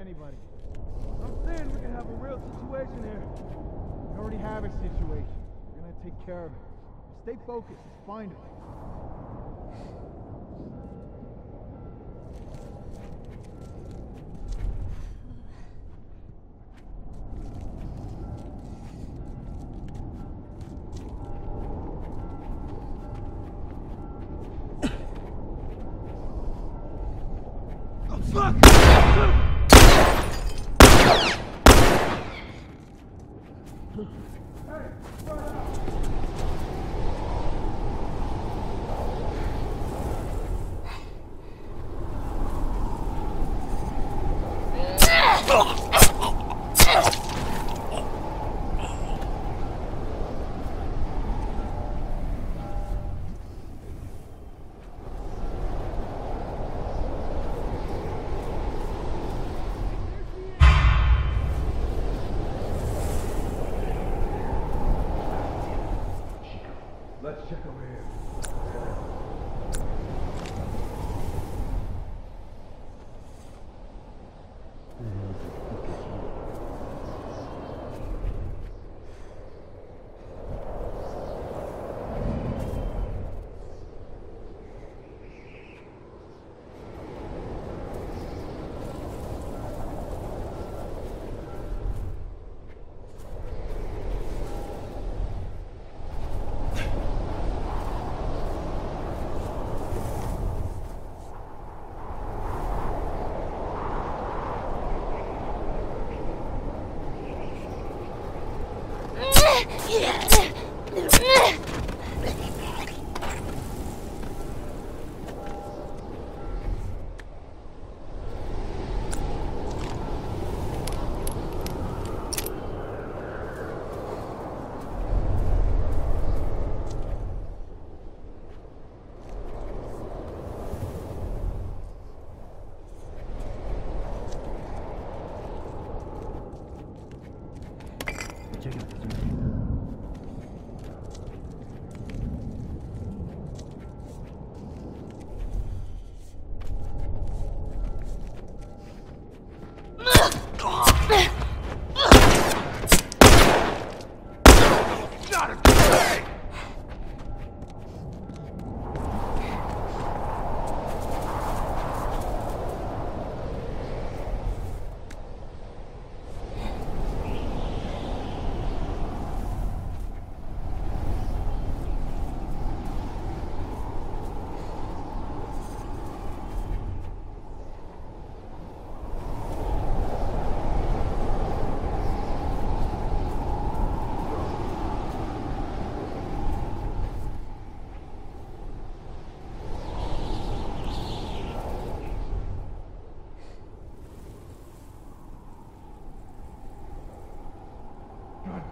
Anybody. I'm saying we can have a real situation here. We already have a situation. We're gonna take care of it. Stay focused. Let's find it.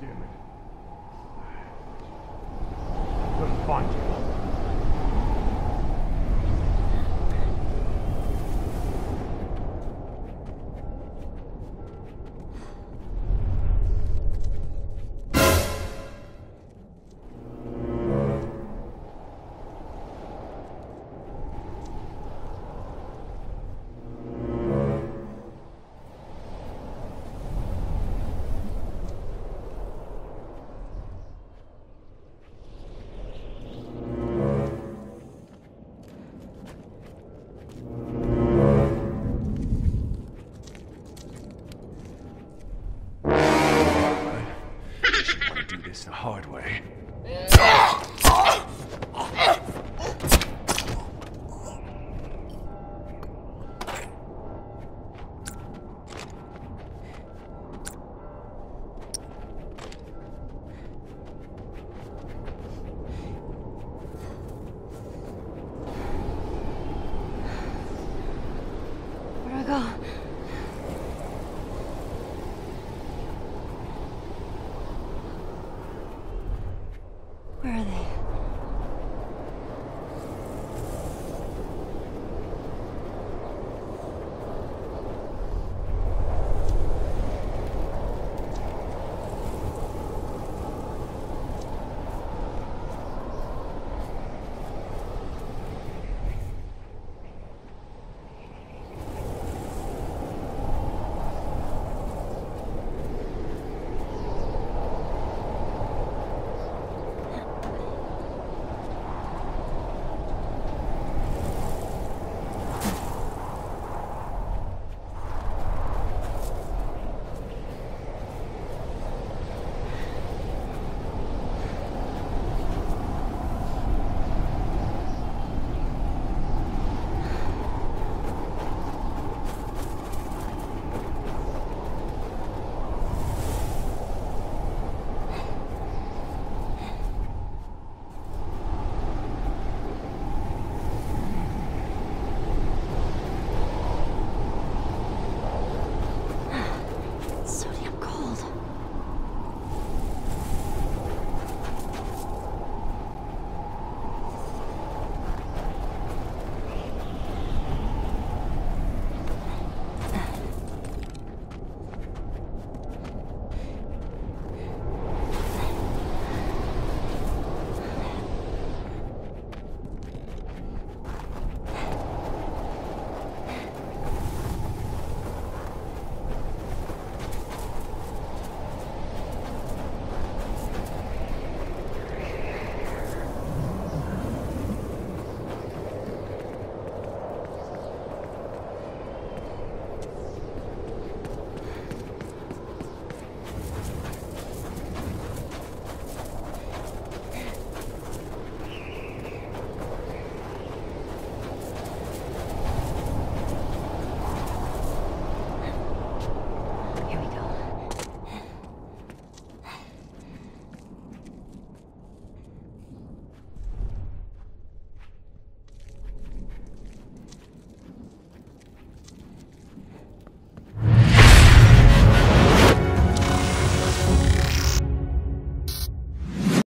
damn it. I'm gonna find you. This the hard way.